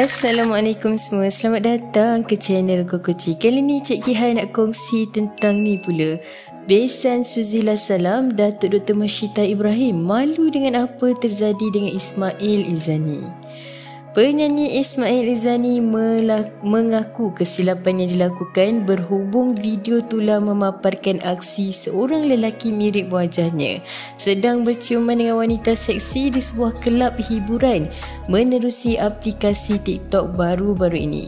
Assalamualaikum semua, selamat datang ke channel Kokoci. Kali ni Cik Kiha nak kongsi tentang ni pula, besan Suzila Salam, Datuk Dr. Mashitah Ibrahim malu dengan apa terjadi dengan Ismail Izzani. Penyanyi Ismail Izzani mengaku kesilapan yang dilakukan berhubung video tular memaparkan aksi seorang lelaki mirip wajahnya sedang berciuman dengan wanita seksi di sebuah kelab hiburan menerusi aplikasi TikTok baru-baru ini.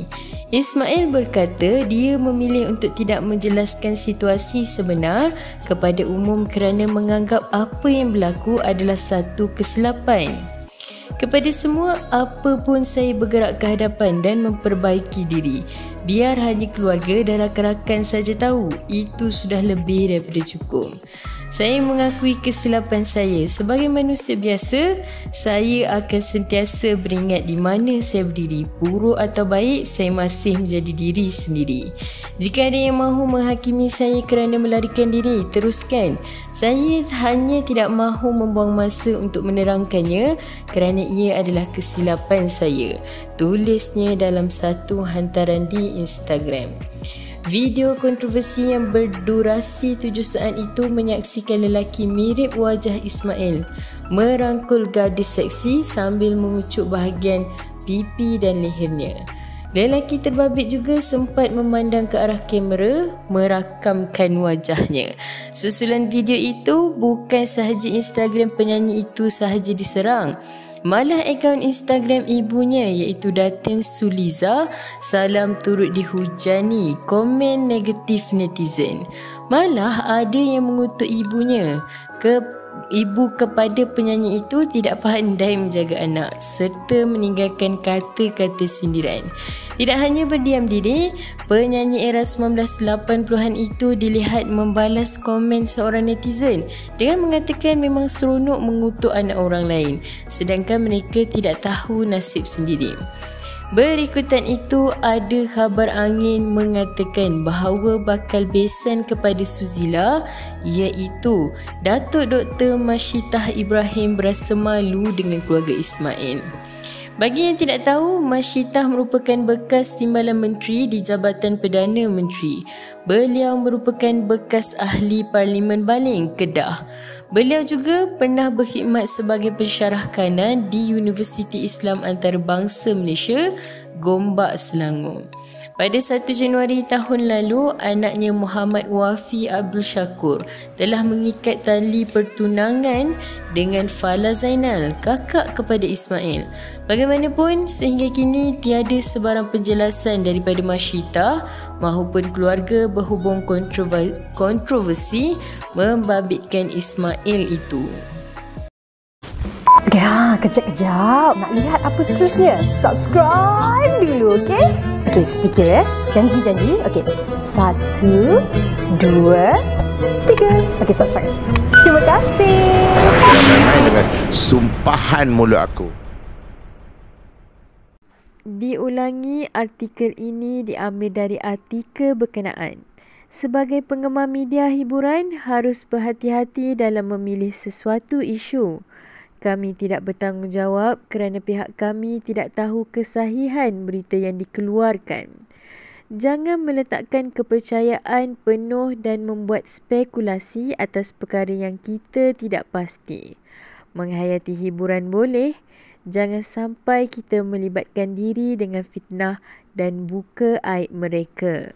Ismail berkata dia memilih untuk tidak menjelaskan situasi sebenar kepada umum kerana menganggap apa yang berlaku adalah satu kesilapan. Kepada semua, apa pun saya bergerak ke hadapan dan memperbaiki diri. Biar hanya keluarga dan rakan-rakan saja tahu, itu sudah lebih daripada cukup. Saya mengakui kesilapan saya. Sebagai manusia biasa, saya akan sentiasa beringat di mana saya berdiri. Buruk atau baik, saya masih menjadi diri sendiri. Jika ada yang mahu menghakimi saya kerana melarikan diri, teruskan. Saya hanya tidak mahu membuang masa untuk menerangkannya kerana ia adalah kesilapan saya. Tulisnya dalam satu hantaran di Instagram. Video kontroversi yang berdurasi 7 saat itu menyaksikan lelaki mirip wajah Ismail merangkul gadis seksi sambil mengucuk bahagian pipi dan lehernya. Lelaki terbabit juga sempat memandang ke arah kamera merakamkan wajahnya. Susulan video itu bukan sahaja Instagram penyanyi itu sahaja diserang. Malah akaun Instagram ibunya iaitu Datin Suzila Salam turut dihujani komen negatif netizen. Malah ada yang mengutuk ibunya. Ibu kepada penyanyi itu tidak pandai menjaga anak serta meninggalkan kata-kata sindiran. Tidak hanya berdiam diri, penyanyi era 1980-an itu dilihat membalas komen seorang netizen dengan mengatakan memang seronok mengutuk anak orang lain sedangkan mereka tidak tahu nasib sendiri. Berikutan itu ada khabar angin mengatakan bahawa bakal besan kepada Suzila iaitu Datuk Dr. Mashitah Ibrahim berasa malu dengan keluarga Ismail. Bagi yang tidak tahu, Mashitah merupakan bekas timbalan menteri di Jabatan Perdana Menteri. Beliau merupakan bekas ahli Parlimen Baling, Kedah. Beliau juga pernah berkhidmat sebagai pensyarah kanan di Universiti Islam Antarabangsa Malaysia, Gombak, Selangor. Pada 1 Januari tahun lalu, anaknya Muhammad Wafi Abdul Syakur telah mengikat tali pertunangan dengan Fala Zainal, kakak kepada Ismail. Bagaimanapun, sehingga kini tiada sebarang penjelasan daripada Mashitah maupun keluarga berhubung kontroversi membabitkan Ismail itu. Ya, kejap-kejap. Nak lihat apa seterusnya? Subscribe dulu, okey? Okey, sedikit ya. Janji-janji. Okey. 1, 2, 3. Okey, subscribe. Terima kasih. Dengan sumpahan mulut aku. Diulangi, artikel ini diambil dari artikel berkenaan. Sebagai penggemar media hiburan, harus berhati-hati dalam memilih sesuatu isu. Kami tidak bertanggungjawab kerana pihak kami tidak tahu kesahihan berita yang dikeluarkan. Jangan meletakkan kepercayaan penuh dan membuat spekulasi atas perkara yang kita tidak pasti. Menghayati hiburan boleh, jangan sampai kita melibatkan diri dengan fitnah dan buka aib mereka.